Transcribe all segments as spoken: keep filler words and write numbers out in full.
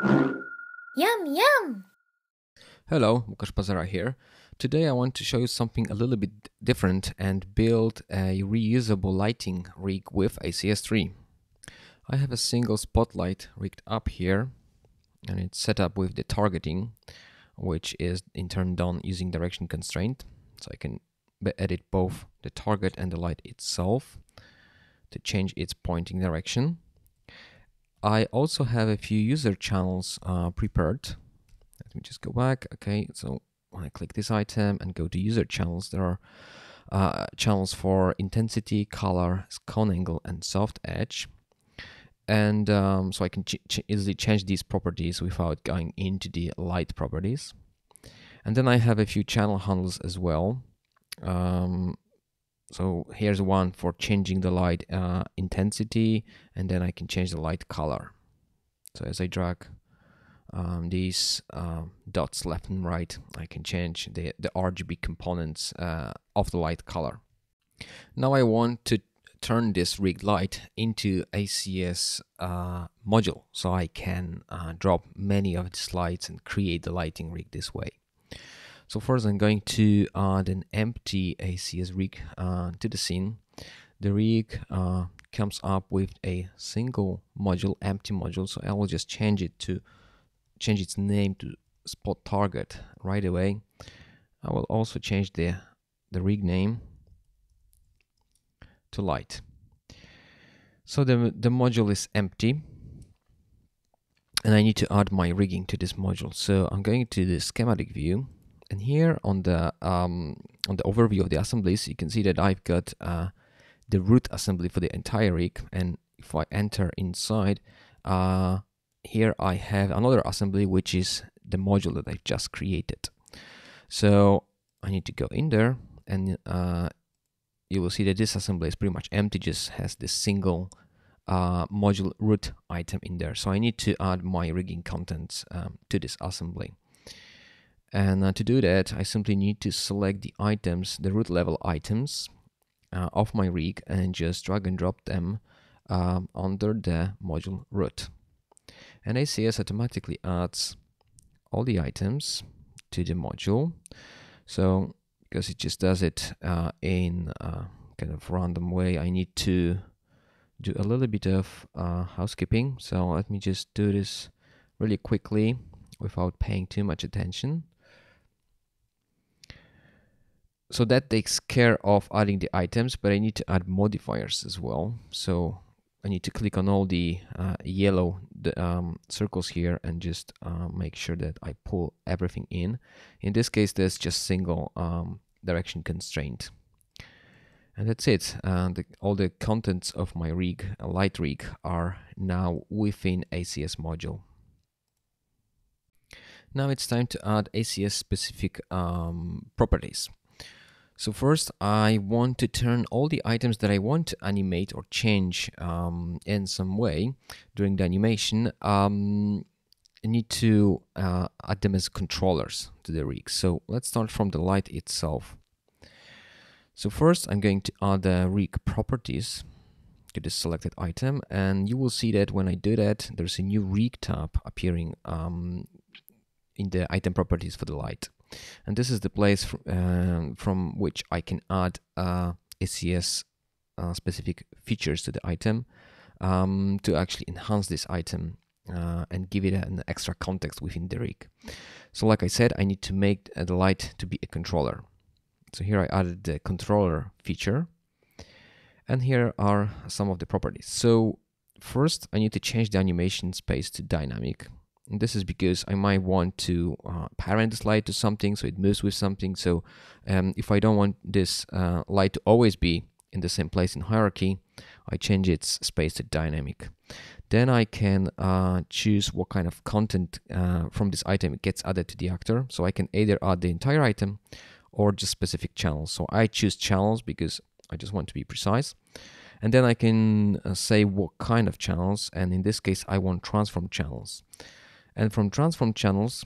Yum, yum! Hello, Łukasz Pazera here. Today I want to show you something a little bit different and build a reusable lighting rig with A C S three. I have a single spotlight rigged up here and it's set up with the targeting, which is in turn done using direction constraint. So I can edit both the target and the light itself to change its pointing direction. I also have a few user channels uh, prepared. Let me just go back. Okay, so when I click this item and go to user channels, there are uh, channels for intensity, color, cone angle, and soft edge. And um, so I can ch ch easily change these properties without going into the light properties. And then I have a few channel handles as well. Um, so here's one for changing the light uh, intensity, and then I can change the light color. So as I drag um, these uh, dots left and right, I can change the, the R G B components uh, of the light color. Now I want to turn this rigged light into A C S uh, module, so I can uh, drop many of these lights and create the lighting rig this way. So first I'm going to add an empty A C S rig uh, to the scene. The rig uh, comes up with a single module, empty module, so I will just change it to change its name to spot target right away. I will also change the, the rig name to light. So the, the module is empty and I need to add my rigging to this module. So I'm going to the schematic view. And here on the um, on the overview of the assemblies, you can see that I've got uh, the root assembly for the entire rig. And if I enter inside, uh, here I have another assembly, which is the module that I've just created. So I need to go in there, and uh, you will see that this assembly is pretty much empty, just has this single uh, module root item in there. So I need to add my rigging contents um, to this assembly. And uh, to do that, I simply need to select the items, the root level items uh, of my rig, and just drag and drop them um, under the module root. And A C S automatically adds all the items to the module. So, because it just does it uh, in a kind of random way, I need to do a little bit of uh, housekeeping. So let me just do this really quickly without paying too much attention. So that takes care of adding the items, but I need to add modifiers as well. So I need to click on all the uh, yellow the, um, circles here and just uh, make sure that I pull everything in. In this case, there's just single um, direction constraint. And that's it. Uh, the, all the contents of my rig, uh, light rig, are now within A C S module. Now it's time to add A C S specific um, properties. So first I want to turn all the items that I want to animate or change um, in some way during the animation. Um, I need to uh, add them as controllers to the rig. So let's start from the light itself. So first I'm going to add the rig properties to the selected item, and you will see that when I do that, there's a new rig tab appearing um, in the item properties for the light. And this is the place fr um, from which I can add uh, A C S uh, specific features to the item um, to actually enhance this item uh, and give it an extra context within the rig. So like I said, I need to make the light to be a controller. So here I added the controller feature, and here are some of the properties. So first I need to change the animation space to dynamic. And this is because I might want to uh, parent this light to something, so it moves with something. So um, if I don't want this uh, light to always be in the same place in hierarchy, I change its space to dynamic. Then I can uh, choose what kind of content uh, from this item it gets added to the actor. So I can either add the entire item or just specific channels. So I choose channels because I just want to be precise. And then I can uh, say what kind of channels, and in this case I want transform channels. And from transform channels,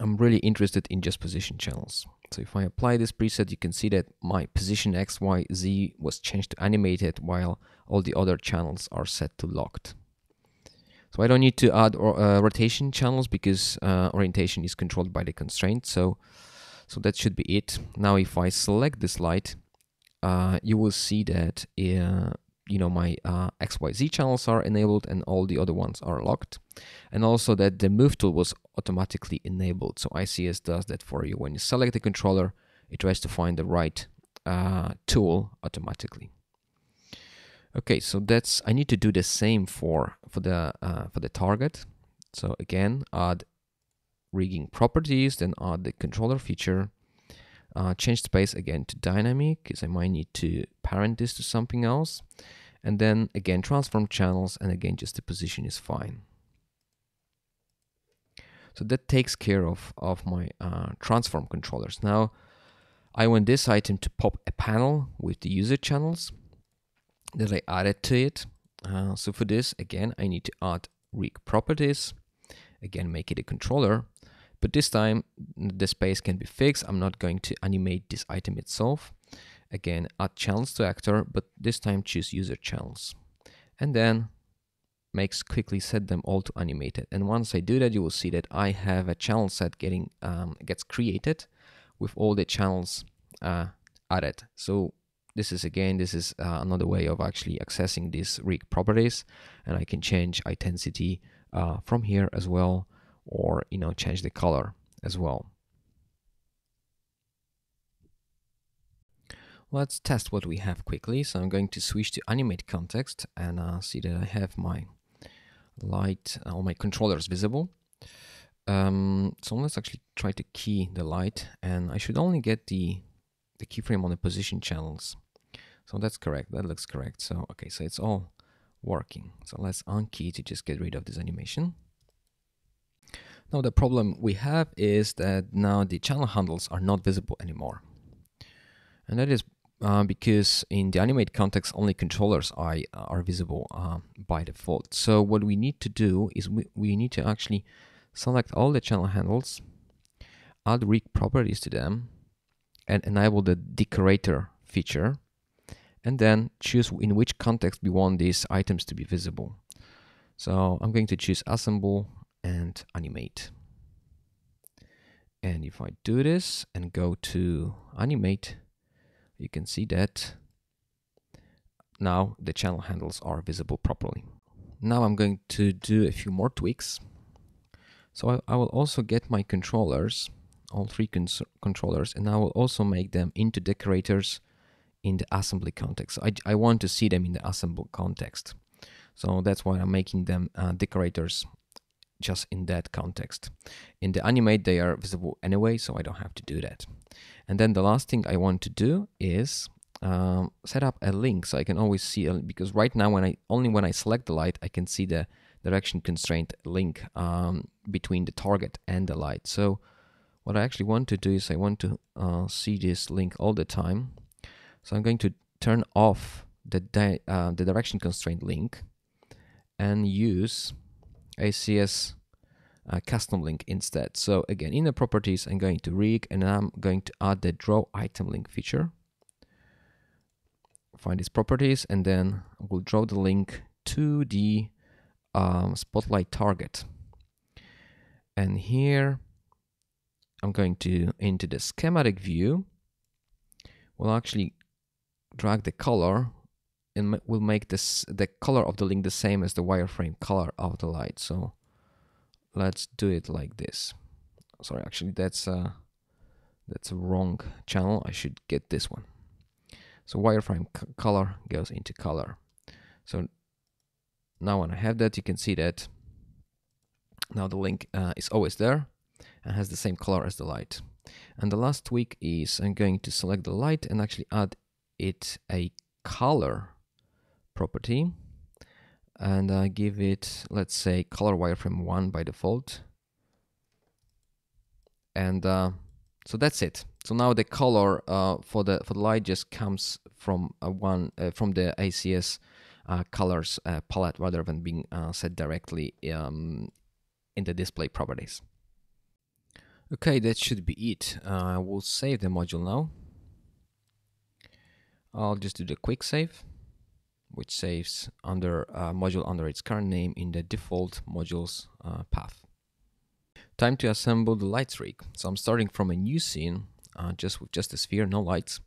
I'm really interested in just position channels. So if I apply this preset, you can see that my position X Y Z was changed to animated, while all the other channels are set to locked. So I don't need to add or, uh, rotation channels because uh, orientation is controlled by the constraint. So, so that should be it. Now, if I select this light, uh, you will see that uh, you know my uh, X Y Z channels are enabled and all the other ones are locked, and also that the move tool was automatically enabled. So I C S does that for you. When you select the controller, it tries to find the right uh, tool automatically. Okay, so that's, I need to do the same for for the uh, for the target. So again, add rigging properties, then add the controller feature, uh, change space again to dynamic because I might need to parent this to something else, and then again transform channels, and again just the position is fine. So that takes care of of my uh, transform controllers. Now I want this item to pop a panel with the user channels that I added to it. Uh, so for this, again, I need to add rig properties, again, make it a controller, but this time the space can be fixed. I'm not going to animate this item itself. Again, add channels to actor, but this time choose user channels, and then makes quickly set them all to animated. And once I do that, you will see that I have a channel set getting um, gets created with all the channels uh, added. So This is again, this is uh, another way of actually accessing these rig properties, and I can change intensity uh, from here as well, or you know, change the color as well. Let's test what we have quickly. So I'm going to switch to animate context and uh, see that I have my light, all my controllers visible. Um, so let's actually try to key the light, and I should only get the, the keyframe on the position channels. So that's correct, that looks correct. So, okay, so it's all working. So let's unkey to just get rid of this animation. Now the problem we have is that now the channel handles are not visible anymore. And that is uh, because in the animate context, only controllers are, are visible uh, by default. So what we need to do is we, we need to actually select all the channel handles, add rig properties to them, and enable the decorator feature, and then choose in which context we want these items to be visible. So I'm going to choose assemble and animate. And if I do this and go to animate, you can see that now the channel handles are visible properly. Now I'm going to do a few more tweaks. So I, I will also get my controllers, all three controllers, and I will also make them into decorators in the assembly context. I, I want to see them in the assemble context. So that's why I'm making them uh, decorators just in that context. In the animate, they are visible anyway, so I don't have to do that. And then the last thing I want to do is um, set up a link so I can always see, a, because right now when I only when I select the light, I can see the direction constraint link um, between the target and the light. So what I actually want to do is I want to uh, see this link all the time. So I'm going to turn off the, di uh, the direction constraint link and use A C S uh, custom link instead. So again, in the properties, I'm going to rig, and I'm going to add the draw item link feature. Find these properties, and then we'll draw the link to the um, spotlight target. And here, I'm going to into the schematic view. We'll actually drag the color, and we'll make this the color of the link the same as the wireframe color of the light. So let's do it like this. Sorry, actually that's a, that's a wrong channel. I should get this one. So wireframe color goes into color. So now when I have that, you can see that now the link uh, is always there and has the same color as the light. And the last tweak is I'm going to select the light and actually add it a color property, and uh, give it, let's say, color wireframe one by default. And uh, so that's it. So now the color uh, for the for the light just comes from a one uh, from the A C S uh, colors uh, palette rather than being uh, set directly um, in the display properties. Okay, that should be it. I uh, will save the module now. I'll just do the quick save which saves under uh, module under its current name in the default module's uh, path. Time to assemble the light rig. So I'm starting from a new scene, uh, just with just a sphere, no lights.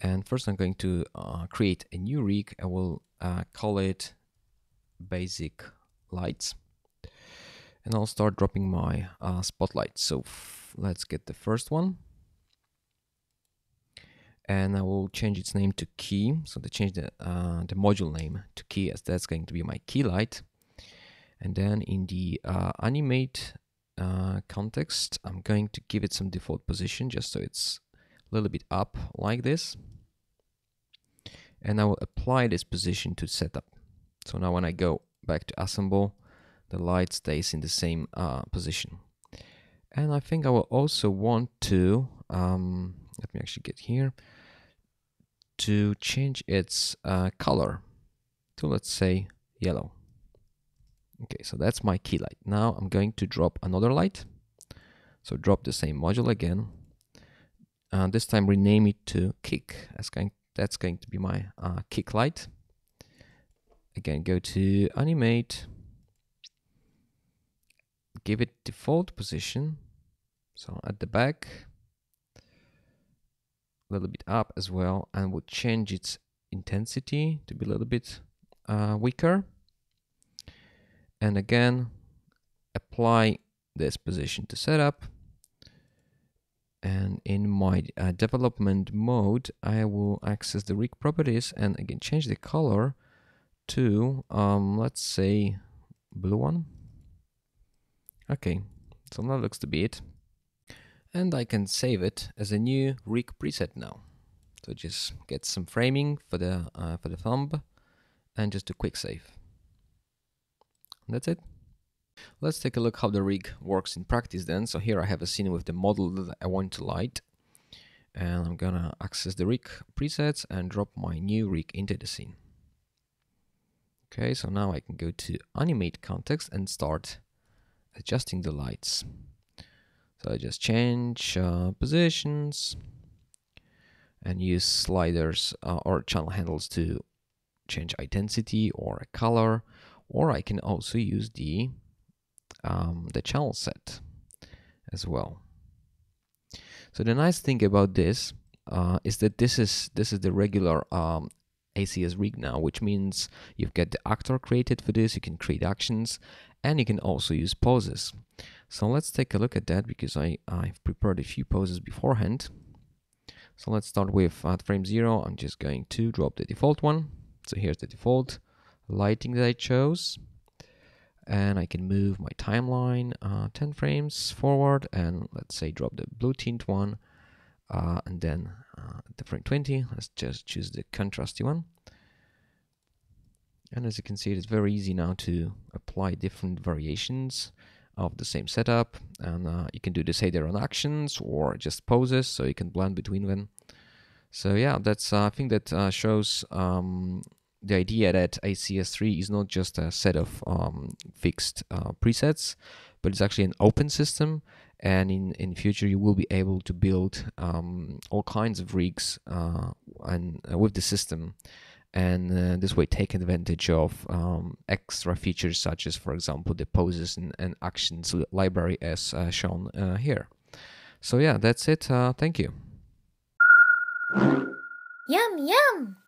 And first I'm going to uh, create a new rig. I will uh, call it basic lights. And I'll start dropping my uh, spotlights. So let's get the first one. And I will change its name to key. So to change the, uh, the module name to key, as that's going to be my key light. And then in the uh, animate uh, context, I'm going to give it some default position just so it's a little bit up like this. And I will apply this position to setup. So now when I go back to assemble, the light stays in the same uh, position. And I think I will also want to, um, let me actually get here, to change its uh, color to, let's say, yellow. Okay, so that's my key light. Now I'm going to drop another light. So drop the same module again. Uh, this time rename it to kick. That's going, that's going to be my uh, kick light. Again, go to animate. Give it default position. So at the back. A little bit up as well. And we'll change its intensity to be a little bit uh, weaker. And again, apply this position to setup. And in my uh, development mode, I will access the rig properties and again change the color to, um, let's say, blue one. Okay, so that looks to be it. And I can save it as a new rig preset now. So just get some framing for the uh, for the thumb, and just do quick save. That's it. Let's take a look how the rig works in practice then. So here I have a scene with the model that I want to light, and I'm gonna access the rig presets and drop my new rig into the scene. Okay, so now I can go to animate context and start adjusting the lights. So I just change uh, positions and use sliders uh, or channel handles to change intensity or a color. Or I can also use the, um, the channel set as well. So the nice thing about this uh, is that this is, this is the regular um, A C S rig now, which means you've got the actor created for this, you can create actions, and you can also use poses. So let's take a look at that, because I, I've prepared a few poses beforehand. So let's start with at frame zero, I'm just going to drop the default one. So here's the default lighting that I chose, and I can move my timeline uh, ten frames forward, and let's say drop the blue tint one, uh, and then uh, at the frame twenty, let's just choose the contrasty one. And as you can see, it's very easy now to apply different variations of the same setup, and uh, you can do this either on actions or just poses, so you can blend between them. So yeah, that's uh, I think that uh, shows um, the idea that A C S three is not just a set of um, fixed uh, presets, but it's actually an open system, and in, in future you will be able to build um, all kinds of rigs uh, and uh, with the system, and uh, this way take advantage of um, extra features such as, for example, the poses and, and actions library as uh, shown uh, here. So yeah, that's it. Uh, thank you. Yum yum!